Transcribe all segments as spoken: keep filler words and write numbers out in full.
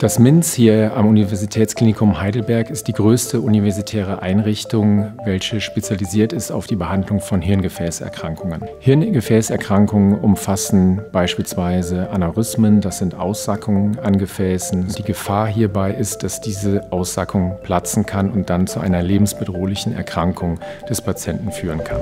Das MINZ hier am Universitätsklinikum Heidelberg ist die größte universitäre Einrichtung, welche spezialisiert ist auf die Behandlung von Hirngefäßerkrankungen. Hirngefäßerkrankungen umfassen beispielsweise Aneurysmen, das sind Aussackungen an Gefäßen. Die Gefahr hierbei ist, dass diese Aussackung platzen kann und dann zu einer lebensbedrohlichen Erkrankung des Patienten führen kann.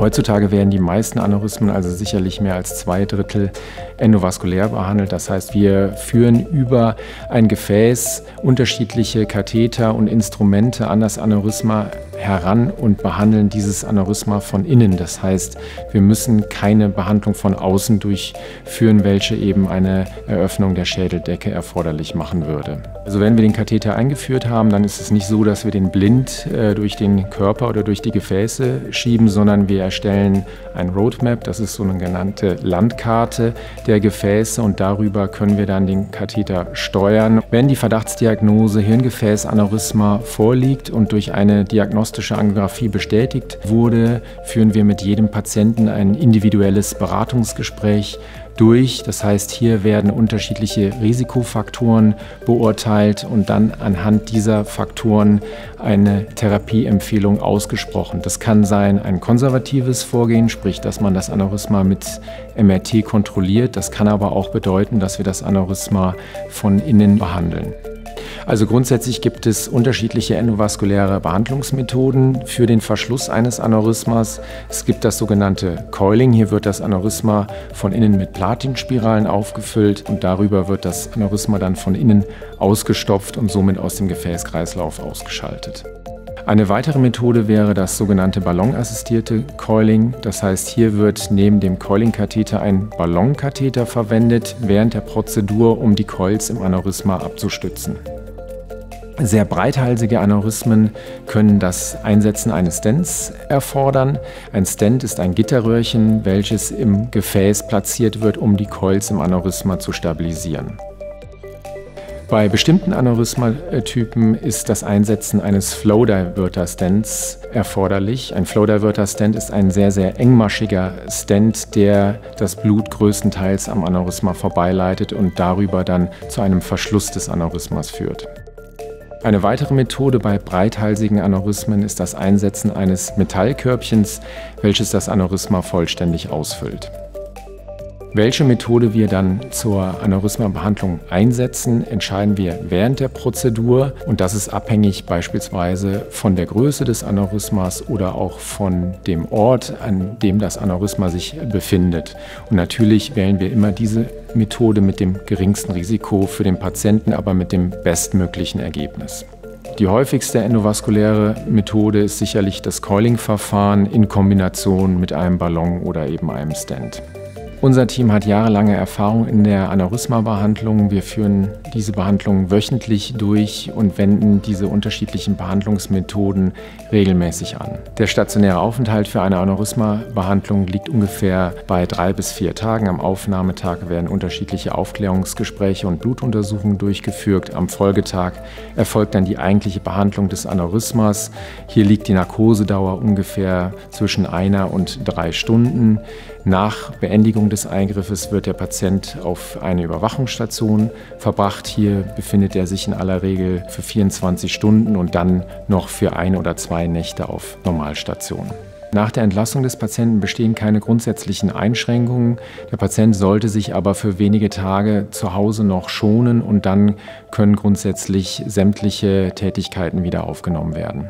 Heutzutage werden die meisten Aneurysmen, also sicherlich mehr als zwei Drittel, endovaskulär behandelt. Das heißt, wir führen über ein Gefäß unterschiedliche Katheter und Instrumente an das Aneurysma heran und behandeln dieses Aneurysma von innen. Das heißt, wir müssen keine Behandlung von außen durchführen, welche eben eine Eröffnung der Schädeldecke erforderlich machen würde. Also wenn wir den Katheter eingeführt haben, dann ist es nicht so, dass wir den blind äh, durch den Körper oder durch die Gefäße schieben, sondern wir erstellen ein Roadmap, das ist so eine genannte Landkarte der Gefäße, und darüber können wir dann den Katheter steuern. Wenn die Verdachtsdiagnose Hirngefäßaneurysma vorliegt und durch eine Diagnostik Angiografie bestätigt wurde, führen wir mit jedem Patienten ein individuelles Beratungsgespräch durch. Das heißt, hier werden unterschiedliche Risikofaktoren beurteilt und dann anhand dieser Faktoren eine Therapieempfehlung ausgesprochen. Das kann sein ein konservatives Vorgehen, sprich, dass man das Aneurysma mit M R T kontrolliert. Das kann aber auch bedeuten, dass wir das Aneurysma von innen behandeln. Also grundsätzlich gibt es unterschiedliche endovaskuläre Behandlungsmethoden für den Verschluss eines Aneurysmas. Es gibt das sogenannte Coiling. Hier wird das Aneurysma von innen mit Platinspiralen aufgefüllt und darüber wird das Aneurysma dann von innen ausgestopft und somit aus dem Gefäßkreislauf ausgeschaltet. Eine weitere Methode wäre das sogenannte ballonassistierte Coiling. Das heißt, hier wird neben dem Coiling-Katheter ein Ballonkatheter verwendet während der Prozedur, um die Coils im Aneurysma abzustützen. Sehr breithalsige Aneurysmen können das Einsetzen eines Stents erfordern. Ein Stent ist ein Gitterröhrchen, welches im Gefäß platziert wird, um die Coils im Aneurysma zu stabilisieren. Bei bestimmten Aneurysmatypen ist das Einsetzen eines Flow-Diverter-Stents erforderlich. Ein Flow-Diverter-Stent ist ein sehr, sehr engmaschiger Stent, der das Blut größtenteils am Aneurysma vorbeileitet und darüber dann zu einem Verschluss des Aneurysmas führt. Eine weitere Methode bei breithalsigen Aneurysmen ist das Einsetzen eines Metallkörbchens, welches das Aneurysma vollständig ausfüllt. Welche Methode wir dann zur Aneurysma-Behandlung einsetzen, entscheiden wir während der Prozedur, und das ist abhängig beispielsweise von der Größe des Aneurysmas oder auch von dem Ort, an dem das Aneurysma sich befindet. Und natürlich wählen wir immer diese Methode mit dem geringsten Risiko für den Patienten, aber mit dem bestmöglichen Ergebnis. Die häufigste endovaskuläre Methode ist sicherlich das Coiling-Verfahren in Kombination mit einem Ballon oder eben einem Stent. Unser Team hat jahrelange Erfahrung in der Aneurysma-Behandlung. Wir führen diese Behandlung wöchentlich durch und wenden diese unterschiedlichen Behandlungsmethoden regelmäßig an. Der stationäre Aufenthalt für eine Aneurysma-Behandlung liegt ungefähr bei drei bis vier Tagen. Am Aufnahmetag werden unterschiedliche Aufklärungsgespräche und Blutuntersuchungen durchgeführt. Am Folgetag erfolgt dann die eigentliche Behandlung des Aneurysmas. Hier liegt die Narkosedauer ungefähr zwischen einer und drei Stunden. Nach Beendigung des Eingriffes wird der Patient auf eine Überwachungsstation verbracht. Hier befindet er sich in aller Regel für vierundzwanzig Stunden und dann noch für ein oder zwei Nächte auf Normalstation. Nach der Entlassung des Patienten bestehen keine grundsätzlichen Einschränkungen. Der Patient sollte sich aber für wenige Tage zu Hause noch schonen und dann können grundsätzlich sämtliche Tätigkeiten wieder aufgenommen werden.